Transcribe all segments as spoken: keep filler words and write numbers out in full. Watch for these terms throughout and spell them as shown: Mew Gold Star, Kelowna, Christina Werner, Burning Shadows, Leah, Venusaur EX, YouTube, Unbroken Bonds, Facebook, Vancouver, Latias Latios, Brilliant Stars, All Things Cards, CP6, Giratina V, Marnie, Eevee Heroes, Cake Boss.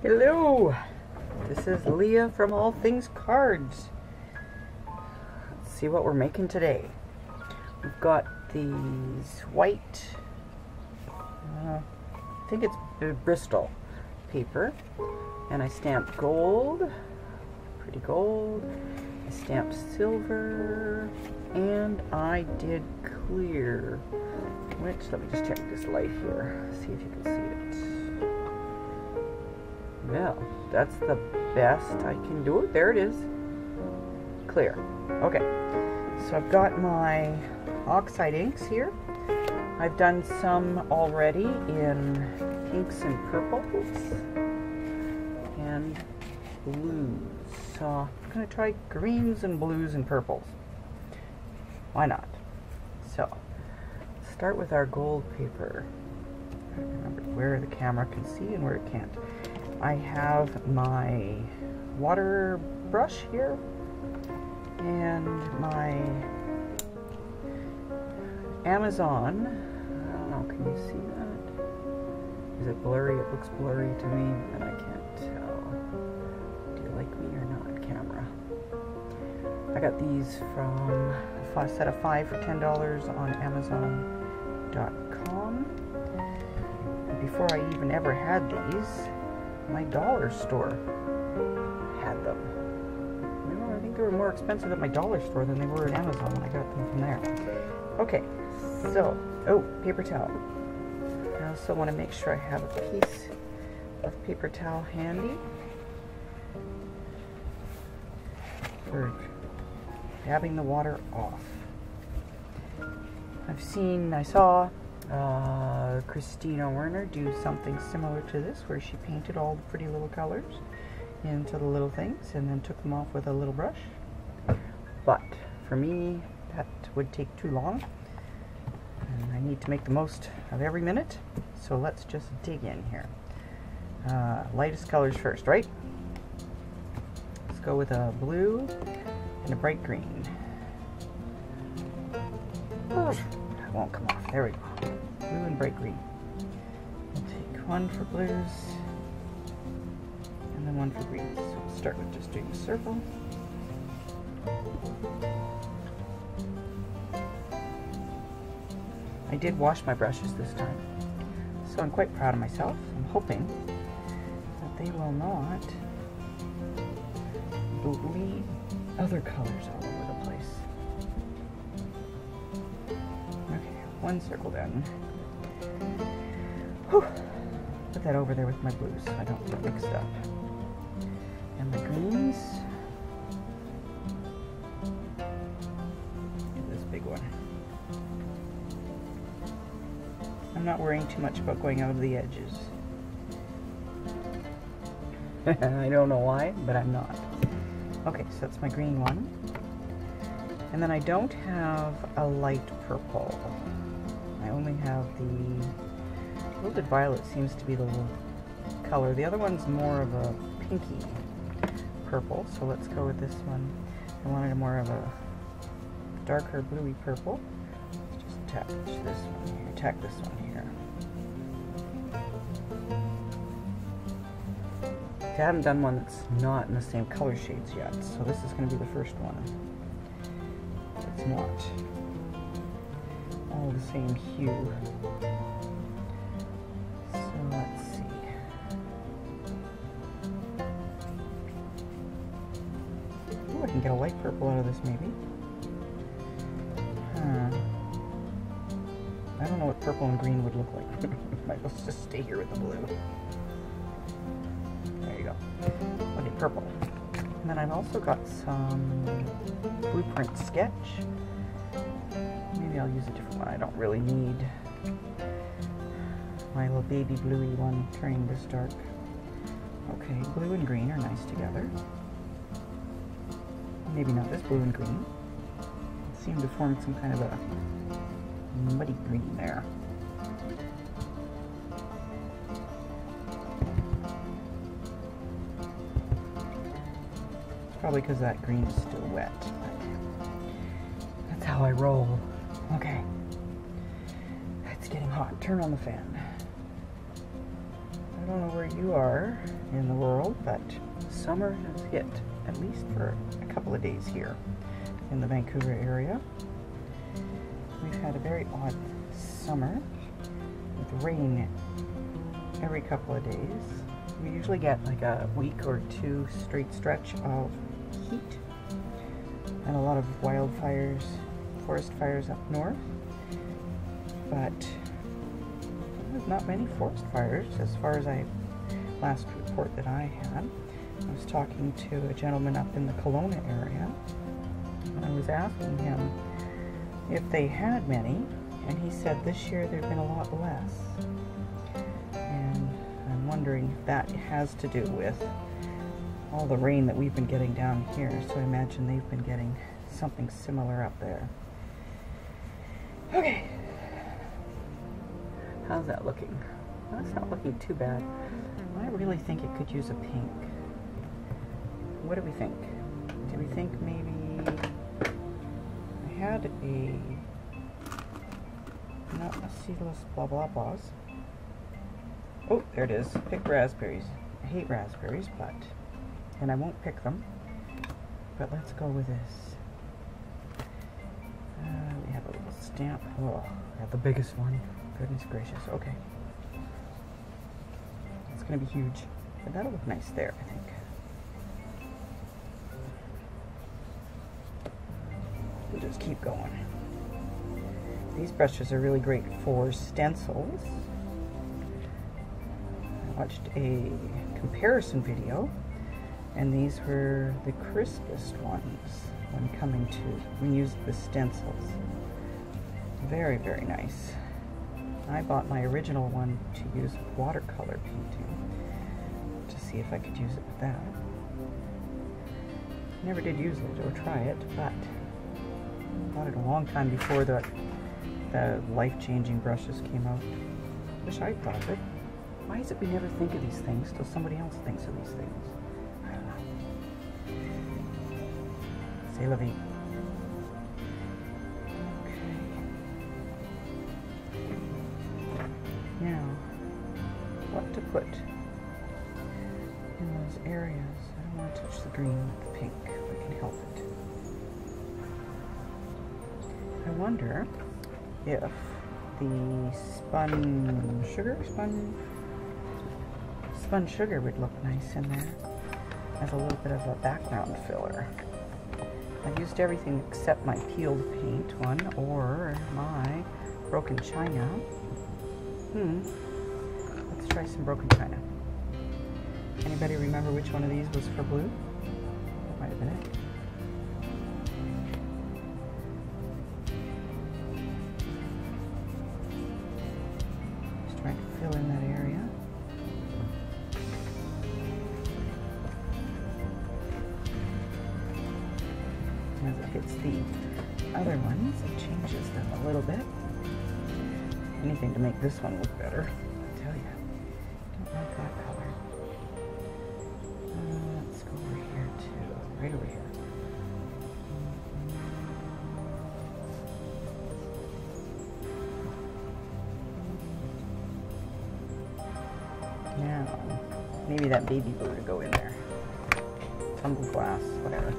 Hello, this is Leah from All Things Cards. Let's see what we're making today. We've got these white, uh, I think it's Bristol paper, and I stamped gold, pretty gold, I stamped silver, and I did clear, which, let me just check this light here, see if you can see it. Well, that's the best I can do. It. There it is. Clear. Okay. So I've got my oxide inks here. I've done some already in pinks and purples and blues. So I'm going to try greens and blues and purples. Why not? So start with our gold paper. I don't remember where the camera can see and where it can't. I have my water brush here and my Amazon. I don't know, can you see that? Is it blurry? It looks blurry to me, and I can't tell. Do you like me or not, camera? I got these from a set of five for ten dollars on Amazon dot com. Before I even ever had these, my dollar store had them. No, I think they were more expensive at my dollar store than they were at Amazon when I got them from there. Okay, so, oh, paper towel. I also want to make sure I have a piece of paper towel handy for dabbing the water off. I've seen, I saw, Uh, Christina Werner do something similar to this, where she painted all the pretty little colors into the little things and then took them off with a little brush. But for me, that would take too long, and I need to make the most of every minute. So let's just dig in here. Uh, lightest colors first, right? Let's go with a blue and a bright green. Oh, that won't come off. There we go. Blue and bright green. We'll take one for blues and then one for greens. So we'll start with just doing a circle. I did wash my brushes this time, so I'm quite proud of myself. I'm hoping that they will not bleed other colors all over the place. Okay, one circle done. Whew. Put that over there with my blues so I don't get mixed up. And my greens. And this big one. I'm not worrying too much about going out of the edges. I don't know why, but I'm not. Okay, so that's my green one. And then I don't have a light purple. I only have the Wilted Violet seems to be the color. The other one's more of a pinky purple, so let's go with this one. I wanted a more of a darker bluey purple. Let's just attach this one here, tack this one here. I haven't done one that's not in the same color shades yet, so this is going to be the first one. It's not all the same hue. Get a light purple out of this, maybe. Huh. I don't know what purple and green would look like. Might as well just stay here with the blue. There you go. Okay, purple. And then I've also got some blueprint sketch. Maybe I'll use a different one. I don't really need my little baby bluey one turning this dark. Okay, blue and green are nice together. Maybe not this blue and green. It seemed to form some kind of a muddy green there. It's probably because that green is still wet. That's how I roll. Okay. It's getting hot. Turn on the fan. I don't know where you are in the world, but summer has hit, at least for a couple of days here in the Vancouver area. We've had a very odd summer with rain every couple of days. We usually get like a week or two straight stretch of heat and a lot of wildfires, forest fires up north, but there's not many forest fires as far as I last report that I had. I was talking to a gentleman up in the Kelowna area and I was asking him if they had many, and he said this year there have been a lot less. And I'm wondering if that has to do with all the rain that we've been getting down here, so I imagine they've been getting something similar up there. Okay, how's that looking? Well, that's not looking too bad. I really think it could use a pink. What do we think? Do we think maybe I had a not a seedless blah blah blahs. Oh, there it is. Pick raspberries. I hate raspberries, but and I won't pick them. But let's go with this. Uh, we have a little stamp. Oh, I got the biggest one. Goodness gracious. Okay, it's gonna be huge, but that'll look nice there, I think. We'll just keep going. These brushes are really great for stencils. I watched a comparison video, and these were the crispest ones when coming to, when used with stencils. Very, very nice. I bought my original one to use with watercolor painting to see if I could use it with that. Never did use it or try it, but I bought it a long time before the, the life-changing brushes came out. Wish I'd thought of it. Why is it we never think of these things till somebody else thinks of these things? I don't know. C'est la vie. Now, what to put in those areas? I don't want to touch the green with the pink. We can help it. I wonder if the spun sugar, spun, spun sugar would look nice in there as a little bit of a background filler. I've used everything except my peeled paint one or my broken china. Hmm. Let's try some broken china. Anybody remember which one of these was for blue? That might have been it. In that area. As it hits the other ones, it changes them a little bit. Anything to make this one look better. I tell you, I don't like that color. Uh, let's go over here too. Right over here. Maybe that baby blue to go in there. Tumble glass, whatever.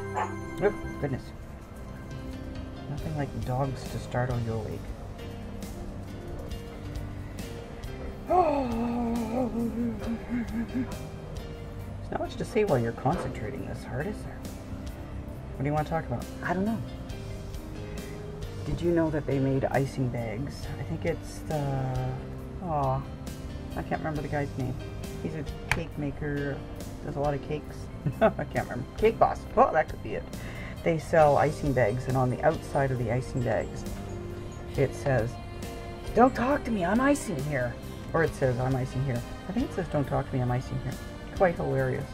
Oh, goodness. Nothing like dogs to startle you awake. Oh. There's not much to say while you're concentrating this hard, is there? What do you want to talk about? I don't know. Did you know that they made icing bags? I think it's the, oh, I can't remember the guy's name. He's a cake maker, does a lot of cakes. I can't remember. Cake Boss. Oh, that could be it. They sell icing bags, and on the outside of the icing bags, it says, "Don't talk to me, I'm icing here." Or it says, "I'm icing here." I think it says, "Don't talk to me, I'm icing here." Quite hilarious.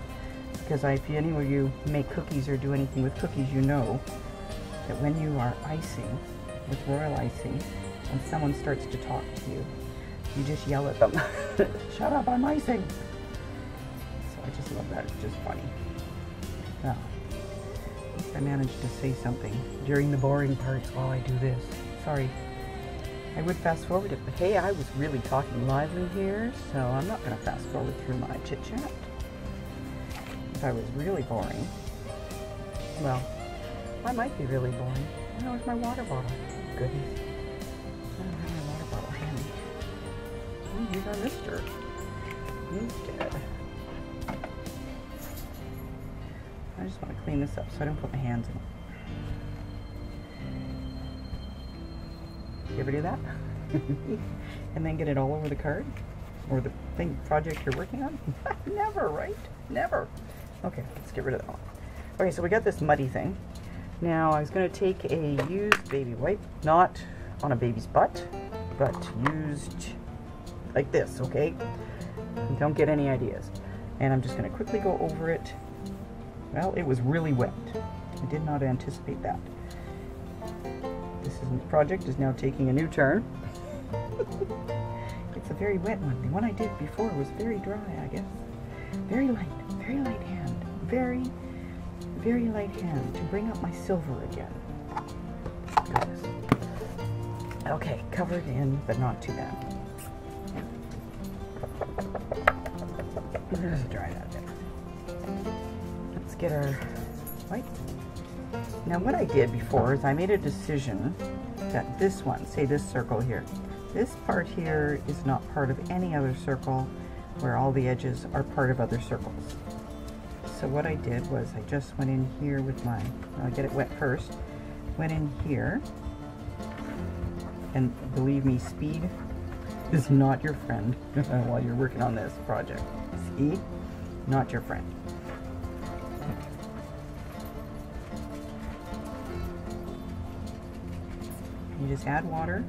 Because if any of you make cookies or do anything with cookies, you know that when you are icing, with royal icing, and someone starts to talk to you, you just yell at them, "Shut up, I'm icing!" So I just love that, it's just funny. Well, at least I managed to say something during the boring parts while I do this. Sorry, I would fast forward it, but hey, I was really talking lively here, so I'm not going to fast forward through my chit chat. If I was really boring, well, I might be really boring. Oh, where's my water bottle? Goodness. I don't have my water bottle handy. Oh, here's our mister. He's dead. I just want to clean this up so I don't put my hands in it. You ever do that? And then get it all over the card? Or the thing project you're working on? Never, right? Never. Okay, let's get rid of that one. Okay, so we got this muddy thing. Now I was going to take a used baby wipe, not on a baby's butt, but used like this, okay? You don't get any ideas. And I'm just going to quickly go over it. Well, it was really wet. I did not anticipate that. This isn't, project is now taking a new turn. It's a very wet one. The one I did before was very dry, I guess. Very light, very light hand. Very very light hand to bring up my silver again. Goodness. Okay, covered in, but not too bad. There's a dry that bit. Let's get our white. Now what I did before is I made a decision that this one, say this circle here, this part here is not part of any other circle where all the edges are part of other circles. So what I did was I just went in here with my, I'll get it wet first, went in here, and believe me, speed is not your friend while you're working on this project. Speed, not your friend. You just add water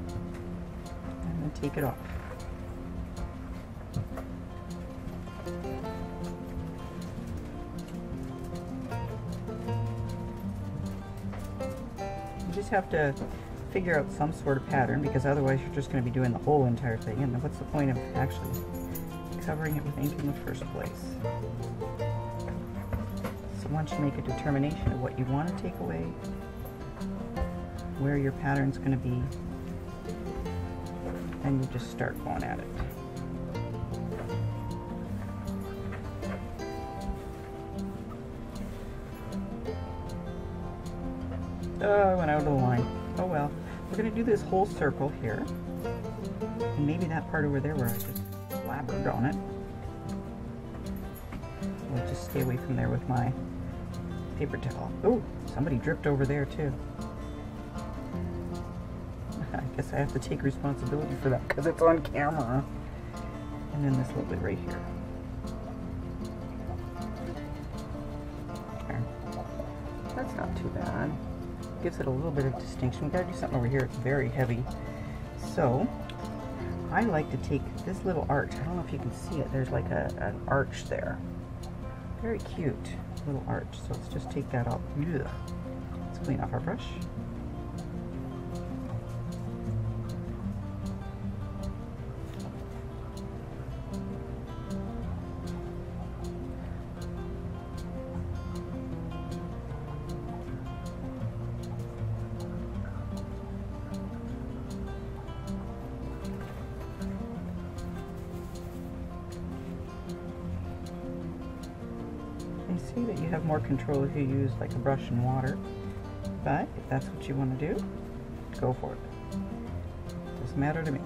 and then take it off. Have to figure out some sort of pattern, because otherwise you're just going to be doing the whole entire thing, and what's the point of actually covering it with ink in the first place? So once you make a determination of what you want to take away, where your pattern's going to be, then you just start going at it. Oh, I went out of the line. Oh well. We're going to do this whole circle here. And maybe that part over there where I just blabbered on it. We'll just stay away from there with my paper towel. Oh, somebody dripped over there too. I guess I have to take responsibility for that because it's on camera. And then this little bit right here. There. That's not too bad. Gives it a little bit of distinction. We gotta do something over here. It's very heavy. So I like to take this little arch. I don't know if you can see it. There's like a, an arch there. Very cute little arch. So let's just take that off. Ugh. Let's clean off our brush. That you have more control if you use like a brush and water, but if that's what you want to do, go for it. It doesn't matter to me.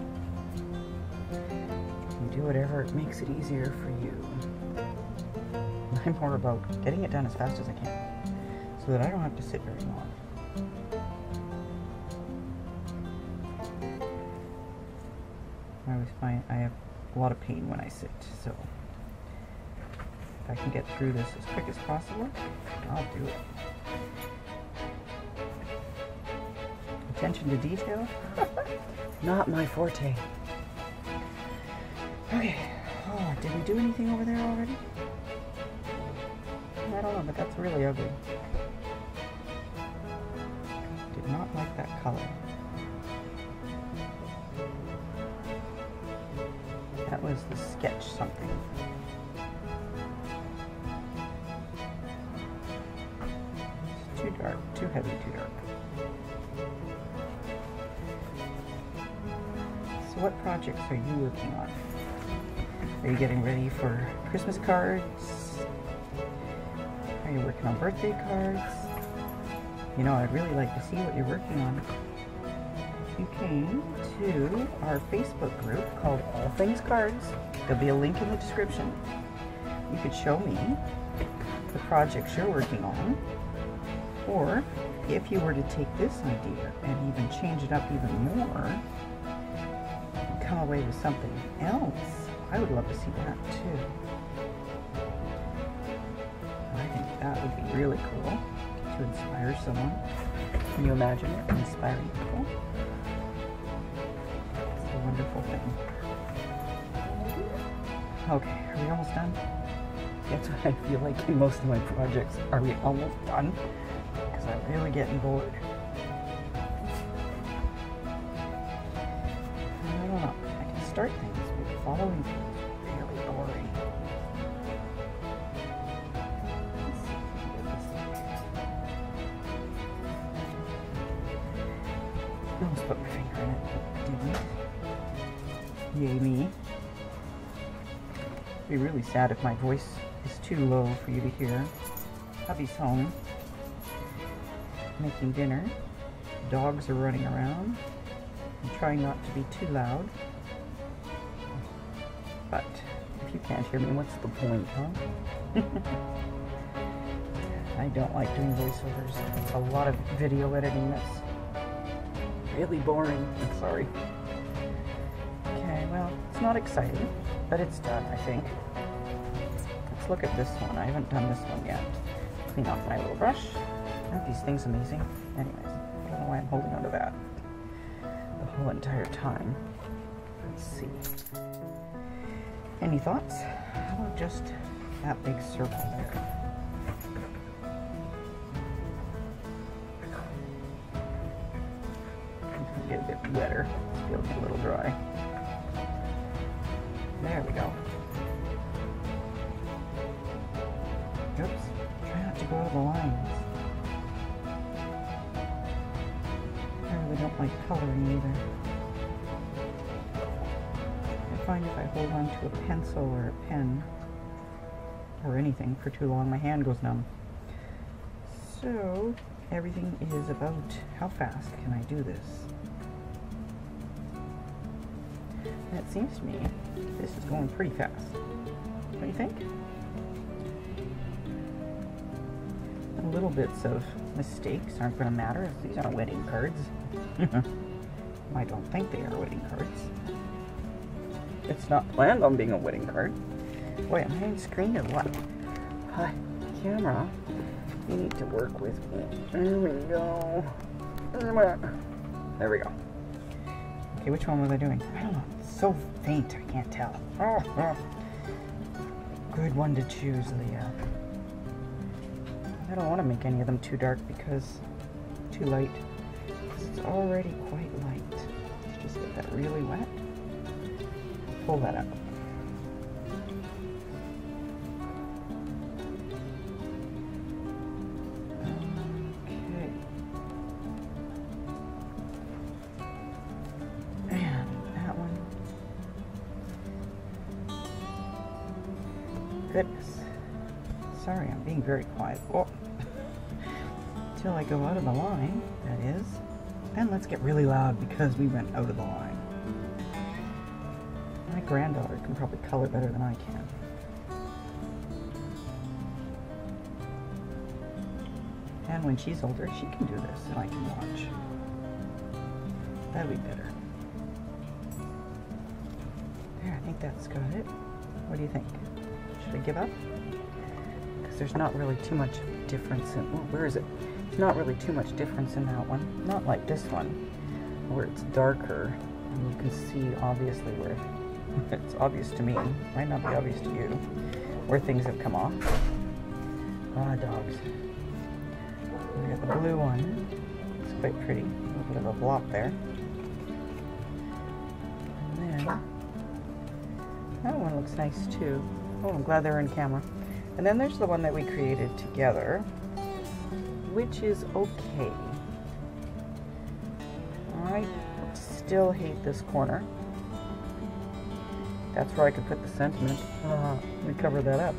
You do whatever it makes it easier for you. I'm more about getting it done as fast as I can so that I don't have to sit very long. I always find I have a lot of pain when I sit, so I can get through this as quick as possible, I'll do it. Attention to detail, not my forte. Okay, oh, did we do anything over there already? I don't know, but that's really ugly. Did not like that color. That was the sketch something. Too dark, too heavy, too dark. what projects are you working on? Are you getting ready for Christmas cards? Are you working on birthday cards? You know, I'd really like to see what you're working on. You came to our Facebook group called All Things Cards. There'll be a link in the description. You could show me the projects you're working on, or if you were to take this idea and even change it up even more and come away with something else, I would love to see that too. I think that would be really cool to inspire someone. Can you imagine it? Inspiring people? It's a wonderful thing. Okay, are we almost done? That's what I feel like in most of my projects. Are we almost done? Because I'm really getting bored. I don't know. I can start things, but following things is really boring. I almost put my finger in it, didn't it? Yay me. It'd be really sad if my voice is too low for you to hear. Hubby's home, making dinner. Dogs are running around. I'm trying not to be too loud. But if you can't hear me, what's the point, huh? I don't like doing voiceovers. It's a lot of video editing that's really boring. I'm sorry. Okay, well, it's not exciting, but it's done, I think. Let's look at this one. I haven't done this one yet. Clean off my little brush. Aren't these things amazing? Anyways, I don't know why I'm holding on to that the whole entire time. Let's see. Any thoughts? How about just that big circle there? It's gonna get a bit wetter. It's feeling a little dry. There we go. Oops. Try not to go out of the lines. Like coloring either. I find if I hold on to a pencil or a pen or anything for too long, my hand goes numb. So everything is about how fast can I do this? And it seems to me this is going pretty fast. What do you think? And little bits of mistakes aren't going to matter. These aren't wedding cards. I don't think they are wedding cards. It's not planned on being a wedding card. Boy, am I in screen or what? Hi, camera. You need to work with me. There we go. There we go. Okay, which one was I doing? I don't know. It's so faint, I can't tell. Good one to choose, Leah. I don't want to make any of them too dark because too light. It's already quite light. Let's just get that really wet. Pull that up. Okay. And that one. Goodness. Sorry, I'm being very quiet. Oh. Till I go out of the line, that is. And let's get really loud because we went out of the line. My granddaughter can probably color better than I can. And when she's older, she can do this and I can watch. That'd be better. There, I think that's got it. What do you think? Should I give up? Because there's not really too much difference in... Oh, where is it? Not really too much difference in that one, not like this one where it's darker and you can see obviously where it's obvious to me, might not be obvious to you, where things have come off. Ah, dogs. We got the blue one, it's quite pretty, a little bit of a block there. And then that one looks nice too. Oh, I'm glad they're in camera. And then there's the one that we created together, which is okay. I still hate this corner. That's where I could put the sentiment. Uh, we cover that up.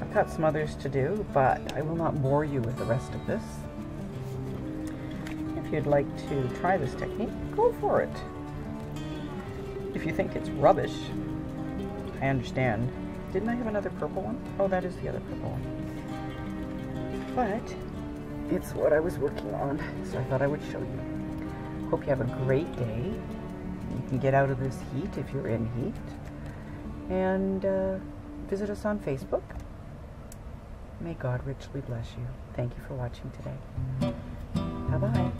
I've got some others to do, but I will not bore you with the rest of this. If you'd like to try this technique, go for it. If you think it's rubbish, I understand. Didn't I have another purple one? Oh, that is the other purple one. But it's what I was working on, so I thought I would show you. Hope you have a great day. You can get out of this heat if you're in heat. And uh, visit us on Facebook. May God richly bless you. Thank you for watching today. Bye-bye.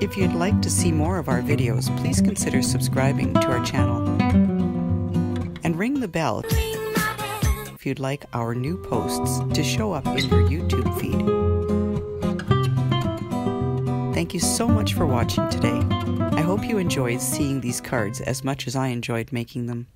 If you'd like to see more of our videos, please consider subscribing to our channel and ring the bell if you'd like our new posts to show up in your YouTube feed. Thank you so much for watching today. I hope you enjoyed seeing these cards as much as I enjoyed making them.